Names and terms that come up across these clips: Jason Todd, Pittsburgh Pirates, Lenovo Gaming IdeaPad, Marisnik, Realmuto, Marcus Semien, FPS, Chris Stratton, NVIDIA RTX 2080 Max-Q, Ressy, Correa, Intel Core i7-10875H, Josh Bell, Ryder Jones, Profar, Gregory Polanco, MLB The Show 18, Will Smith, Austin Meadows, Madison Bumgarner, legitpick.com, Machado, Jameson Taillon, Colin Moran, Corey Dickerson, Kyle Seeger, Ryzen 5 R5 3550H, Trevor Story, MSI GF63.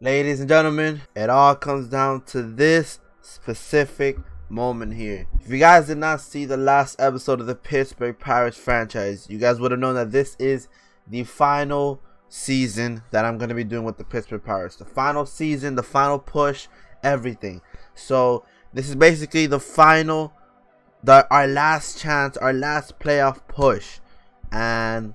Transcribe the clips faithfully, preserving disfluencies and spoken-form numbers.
Ladies and gentlemen, it all comes down to this specific moment here. If you guys did not see the last episode of the Pittsburgh Pirates franchise, you guys would have known that this is the final season that I'm going to be doing with the Pittsburgh Pirates. The final season, the final push, everything. So this is basically the final, the, our last chance, our last playoff push. And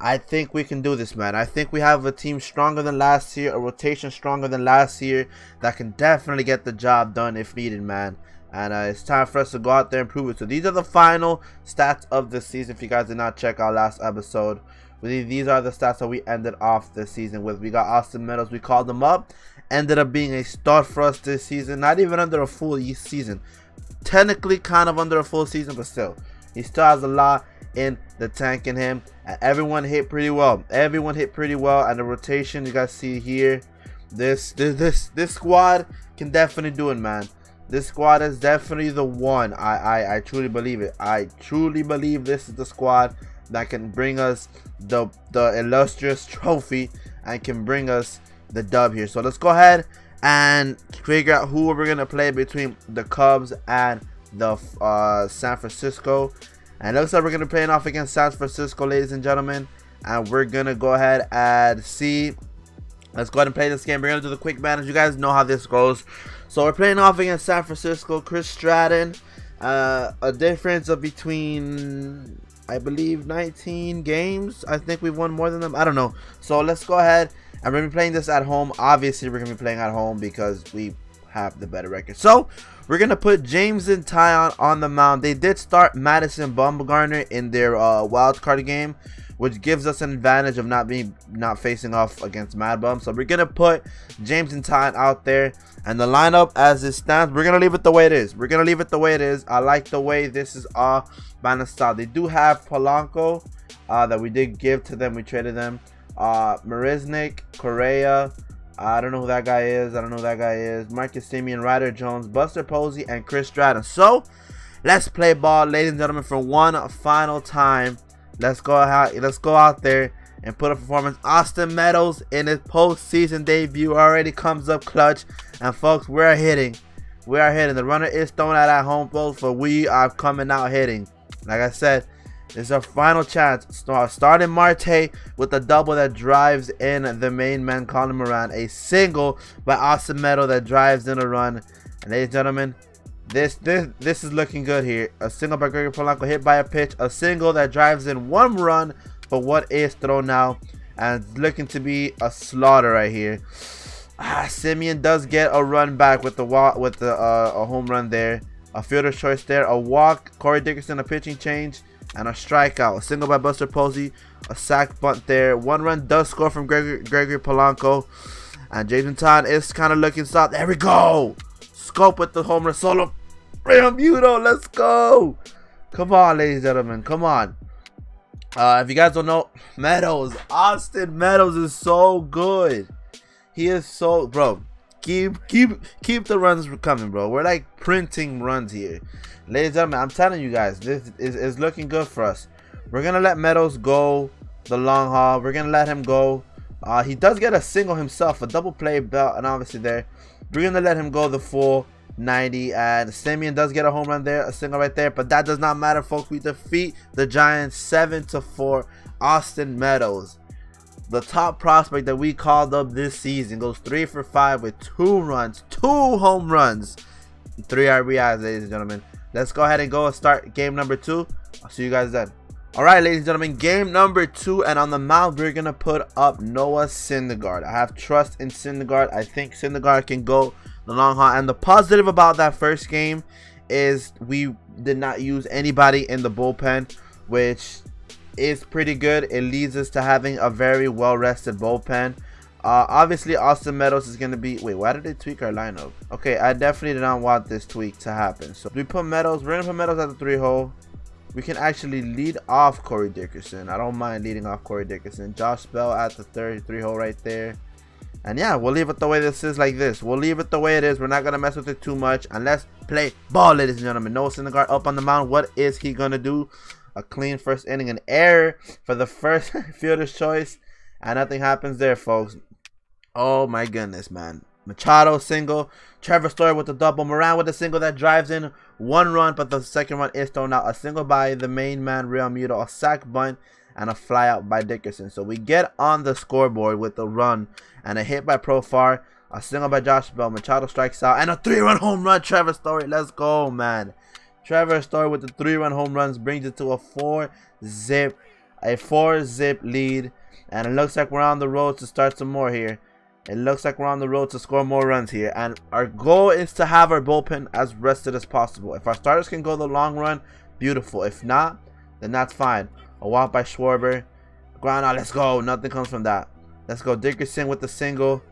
I think we can do this, man. I think we have a team stronger than last year, a rotation stronger than last year that can definitely get the job done if needed, man. And uh, it's time for us to go out there and prove it. So these are the final stats of the season. If you guys did not check our last episode, these are the stats that we ended off the season with. We got Austin Meadows. We called him up. Ended up being a start for us this season. Not even under a full season. Technically kind of under a full season, but still. He still has a lot in the tank in him, and everyone hit pretty well. Everyone hit pretty well, and the rotation you guys see here, this this this this squad can definitely do it, man. This squad is definitely the one. I I I truly believe it. I truly believe this is the squad that can bring us the the illustrious trophy and can bring us the dub here. So let's go ahead and figure out who we're gonna play between the Cubs and the uh, San Francisco. And it looks like we're going to be playing off against San Francisco, ladies and gentlemen. And we're going to go ahead and see. Let's go ahead and play this game. We're going to do the quick manage. You guys know how this goes. So we're playing off against San Francisco. Chris Stratton. Uh, a difference of between, I believe, nineteen games. I think we've won more than them. I don't know. So let's go ahead. And we're going to be playing this at home. Obviously, we're going to be playing at home because we have the better record. So we're gonna put Jameson Taillon on the mound. They did start Madison Bumgarner in their uh, wild card game, which gives us an advantage of not being not facing off against Mad Bum. So we're gonna put Jameson Taillon out there, and the lineup as it stands, we're gonna leave it the way it is. We're gonna leave it the way it is. I like the way this is all balanced out. They do have Polanco uh, that we did give to them. We traded them. Uh, Marisnik, Correa. I don't know who that guy is. I don't know who that guy is. Marcus Semien, Ryder Jones, Buster Posey, and Chris Stratton. So, let's play ball, ladies and gentlemen, for one final time. Let's go out, let's go out there and put a performance. Austin Meadows in his postseason debut already comes up clutch. And, folks, we're hitting. We are hitting. The runner is thrown out at home, folks, but we are coming out hitting. Like I said, it's our final chance. Starting Marte with a double that drives in the main man, Colin Moran. A single by Austin Meadows that drives in a run. And ladies and gentlemen, this this this is looking good here. A single by Gregory Polanco hit by a pitch. A single that drives in one run for what is thrown now. And it's looking to be a slaughter right here. Ah, Semien does get a run back with the walk, with the uh, a home run there. A fielder's choice there. A walk. Corey Dickerson, a pitching change. And a strikeout, a single by Buster Posey, a sack bunt there. One run does score from Gregory, Gregory Polanco, and Jason Todd is kind of looking soft. There we go. Scope with the home run solo. Realmuto, let's go. Come on, ladies and gentlemen, come on. Uh, if you guys don't know, Meadows, Austin Meadows is so good. He is so, bro. Keep keep keep the runs coming, bro. We're like printing runs here. Ladies and gentlemen, I'm telling you guys, this is, is looking good for us. We're going to let Meadows go the long haul. We're going to let him go. Uh, he does get a single himself, a double play belt, and obviously there. We're going to let him go the full ninety, and Semien does get a home run there, a single right there. But that does not matter, folks. We defeat the Giants seven to four. Austin Meadows, the top prospect that we called up this season, goes three for five with two runs, two home runs, three R B Is, ladies and gentlemen. Let's go ahead and go and start game number two. I'll see you guys then. All right, ladies and gentlemen, game number two, and on the mound we're gonna put up Noah Syndergaard. I have trust in Syndergaard. I think Syndergaard can go the long haul. And the positive about that first game is we did not use anybody in the bullpen, which is pretty good. It leads us to having a very well-rested bullpen. Uh, obviously, Austin Meadows is going to be... Wait, why did they tweak our lineup? Okay, I definitely did not want this tweak to happen. So, we put Meadows. We're going to put Meadows at the three-hole. We can actually lead off Corey Dickerson. I don't mind leading off Corey Dickerson. Josh Bell at the third three-hole right there. And, yeah, we'll leave it the way this is like this. We'll leave it the way it is. We're not going to mess with it too much. And let's play ball, ladies and gentlemen. Noah Syndergaard up on the mound. What is he going to do? A clean first inning, an error for the first fielder's choice, and nothing happens there, folks. Oh my goodness, man. Machado single, Trevor Story with a double, Moran with a single that drives in one run, but the second run is thrown out. A single by the main man, Realmuto, a sack bunt, and a fly out by Dickerson. So we get on the scoreboard with a run and a hit by Profar, a single by Josh Bell, Machado strikes out, and a three-run home run, Trevor Story. Let's go, man. Trevor Story with the three-run home runs brings it to a four-zip, a four-zip lead, and it looks like we're on the road to start some more here. It looks like we're on the road to score more runs here, and our goal is to have our bullpen as rested as possible. If our starters can go the long run, beautiful. If not, then that's fine. A walk by Schwarber, ground out. Let's go. Nothing comes from that. Let's go. Dickerson with the single,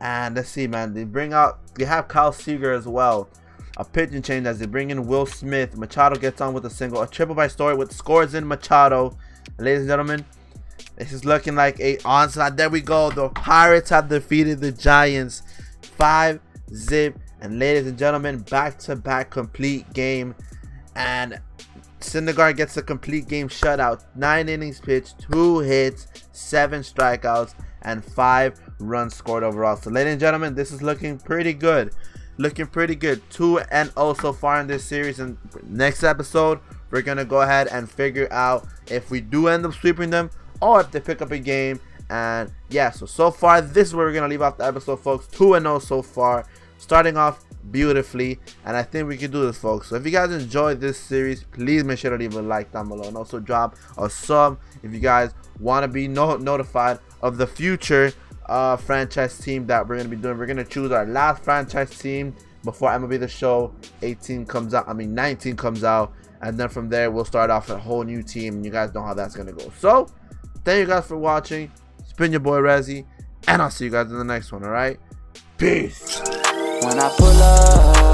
and let's see, man. They bring out. They have Kyle Seeger as well. A pitching change as they bring in Will Smith. Machado gets on with a single. A triple by Story with scores in Machado. Ladies and gentlemen, this is looking like a onslaught. There we go. The Pirates have defeated the Giants five zip. And ladies and gentlemen, back-to-back complete game. And Syndergaard gets a complete game shutout. Nine innings pitched, two hits, seven strikeouts, and five runs scored overall. So ladies and gentlemen, this is looking pretty good. Looking pretty good. two and oh so far in this series. And next episode, we're going to go ahead and figure out if we do end up sweeping them, or if they pick up a game. And yeah, so so far this is where we're gonna leave off the episode, folks. Two and oh so far, starting off beautifully, and I think we can do this, folks. So if you guys enjoyed this series, please make sure to leave a like down below, and also drop a sub if you guys want to be no notified of the future uh franchise team that we're gonna be doing. We're gonna choose our last franchise team before M L B The Show eighteen comes out, I mean nineteen comes out, and then from there we'll start off a whole new team, and you guys know how that's gonna go. So thank you guys for watching. It's been your boy Rezzy, and I'll see you guys in the next one, alright? Peace! When I pull up